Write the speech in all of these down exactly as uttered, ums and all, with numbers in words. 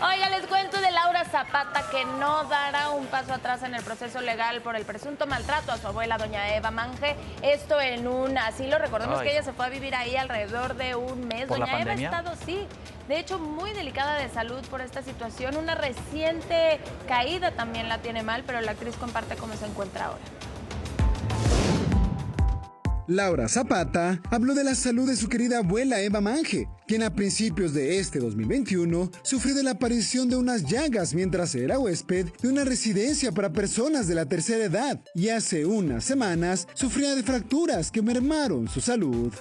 Oiga, les cuento de Laura Zapata, que no dará un paso atrás en el proceso legal por el presunto maltrato a su abuela, doña Eva Mange. Esto en un asilo. Recordemos Ay. que ella se fue a vivir ahí alrededor de un mes. Doña Eva ha estado, sí, de hecho, muy delicada de salud por esta situación. Una reciente caída también la tiene mal, pero la actriz comparte cómo se encuentra ahora. Laura Zapata habló de la salud de su querida abuela Eva Mange, quien a principios de este dos mil veintiuno sufrió de la aparición de unas llagas mientras era huésped de una residencia para personas de la tercera edad, y hace unas semanas sufría de fracturas que mermaron su salud.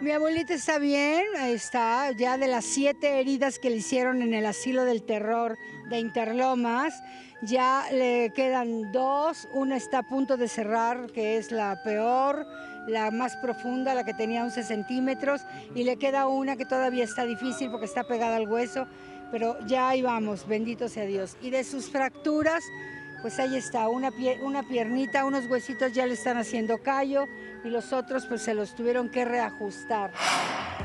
Mi abuelita está bien, está ya de las siete heridas que le hicieron en el asilo del terror de Interlomas, ya le quedan dos, una está a punto de cerrar, que es la peor, la más profunda, la que tenía once centímetros, y le queda una que todavía está difícil porque está pegada al hueso, pero ya ahí vamos, bendito sea Dios. Y de sus fracturas, pues ahí está, una, pie, una piernita, unos huesitos ya le están haciendo callo y los otros pues se los tuvieron que reajustar.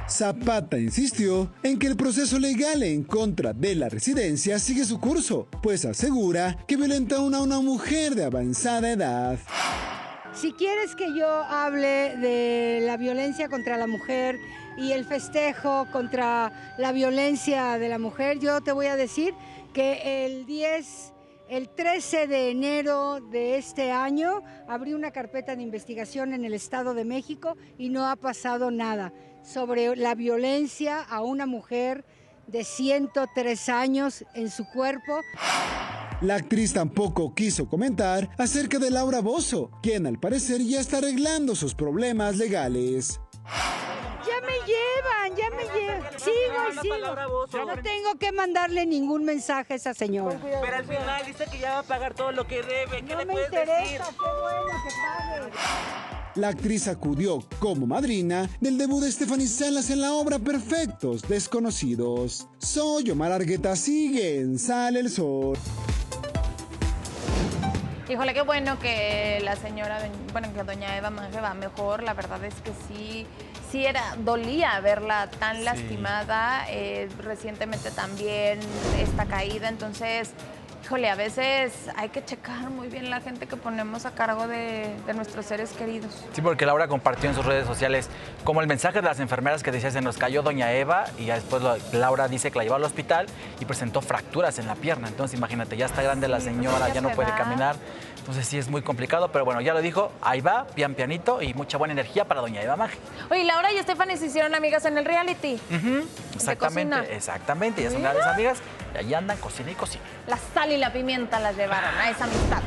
Zapata insistió en que el proceso legal en contra de la residencia sigue su curso, pues asegura que violentaron a una mujer de avanzada edad. Si quieres que yo hable de la violencia contra la mujer y el festejo contra la violencia de la mujer, yo te voy a decir que el trece de enero de este año abrí una carpeta de investigación en el Estado de México y no ha pasado nada sobre la violencia a una mujer de ciento tres años en su cuerpo. La actriz tampoco quiso comentar acerca de Laura Bozzo, quien al parecer ya está arreglando sus problemas legales. Ya me llevan, ya me llevan. Sigo, sigo. No tengo que mandarle ningún mensaje a esa señora. Pero al final dice que ya va a pagar todo lo que debe. ¿Qué le puedes decir? Qué bueno que pague. La actriz acudió como madrina del debut de Stephanie Salas en la obra Perfectos desconocidos. Soy Omar Argueta, sigue en Sale el Sol. Híjole, qué bueno que la señora, bueno, que doña Eva Mange va mejor. La verdad es que sí, sí era, dolía verla tan sí. lastimada, eh, recientemente también esta caída. Entonces, híjole, a veces hay que checar muy bien la gente que ponemos a cargo de, de nuestros seres queridos. Sí, porque Laura compartió en sus redes sociales como el mensaje de las enfermeras que decía, se nos cayó doña Eva, y ya después lo, Laura dice que la llevó al hospital y presentó fracturas en la pierna. Entonces, imagínate, ya está grande sí, la señora, ya, ya no puede caminar. Entonces sí es muy complicado, pero bueno, ya lo dijo, ahí va, pian pianito, y mucha buena energía para doña Eva Mange. Oye, Laura y Stephanie se hicieron amigas en el reality. Uh-huh. Exactamente, exactamente, ya son grandes amigas, y ahí andan, cocina y cocina. La sal y la pimienta las llevaron a esa amistad.